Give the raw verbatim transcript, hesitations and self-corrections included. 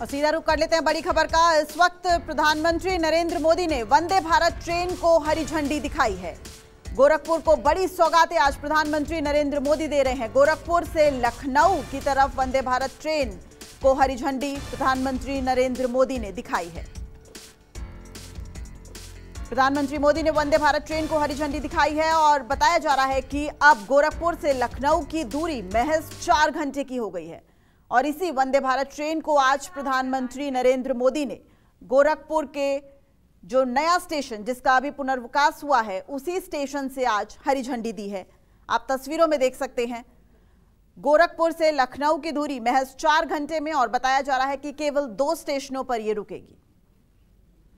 और सीधा रुख कर लेते हैं बड़ी खबर का। इस वक्त प्रधानमंत्री नरेंद्र मोदी ने वंदे भारत ट्रेन को हरी झंडी दिखाई है। गोरखपुर को बड़ी सौगातें आज प्रधानमंत्री नरेंद्र मोदी दे रहे हैं। गोरखपुर से लखनऊ की तरफ वंदे भारत ट्रेन को हरी झंडी प्रधानमंत्री नरेंद्र मोदी ने दिखाई है। प्रधानमंत्री मोदी ने वंदे भारत ट्रेन को हरी झंडी दिखाई है और बताया जा रहा है कि अब गोरखपुर से लखनऊ की दूरी महज चार घंटे की हो गई है। और इसी वंदे भारत ट्रेन को आज प्रधानमंत्री नरेंद्र मोदी ने गोरखपुर के जो नया स्टेशन जिसका अभी पुनर्विकास हुआ है उसी स्टेशन से आज हरी झंडी दी है। आप तस्वीरों में देख सकते हैं गोरखपुर से लखनऊ की दूरी महज चार घंटे में, और बताया जा रहा है कि केवल दो स्टेशनों पर ये रुकेगी।